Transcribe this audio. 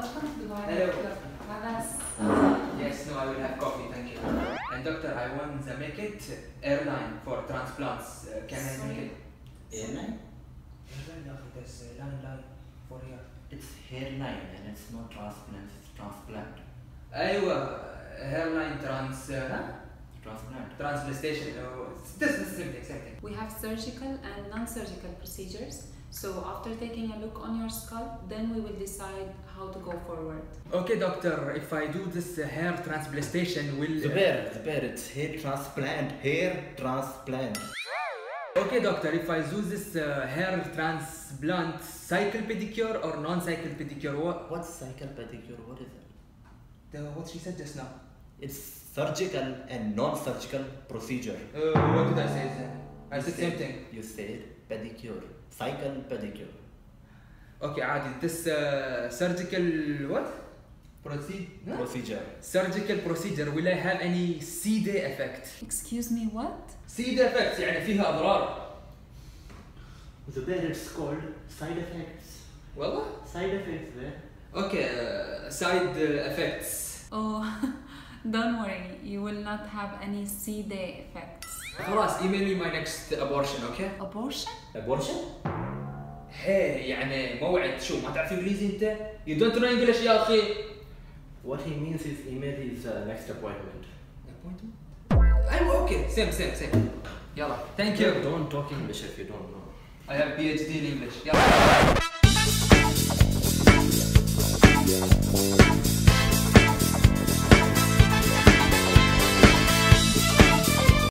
Welcome to the Hello. Yes, no, I will have coffee, thank you. And doctor, I want to make it airline for transplants. Can I make it? Airline? Airline, that's landline for here. It's hairline and it's not transplant, it's transplant. Aywa, hairline transplant. Transplantation, no, it's the same thing, We have surgical and non-surgical procedures. So after taking a look on your scalp, then we will decide how to go forward. Okay, doctor, if I do this hair transplantation, will... Zubair, it's hair transplant. Okay, doctor, if I do this hair transplant, cycle pedicure or non-cycle pedicure? What's cycle pedicure? What is it? What she said just now. It's surgical and non-surgical procedure. What did I say then? I said the same thing. You said pedicure. Cycle pedicure. Okay, Adi, this surgical what? Procedure. Surgical procedure. Will I have any C-day effect? Excuse me, what? C-day effects, يعني فيها أضرار. It's called side effects. والله؟ Side effects there. Okay, side effects. Oh, don't worry, you will not have any C-day effects. خلاص, email me my next abortion, okay? Abortion? Abortion? Hey, يعني موعد شو ما تعرف إنجليزي أنت؟ You don't know English يا أخي. What he means is email his next appointment. Appointment? I'm okay. Same. Yalla. Thank you. Don't talk English if you don't know. I have a PhD in English. Yalla.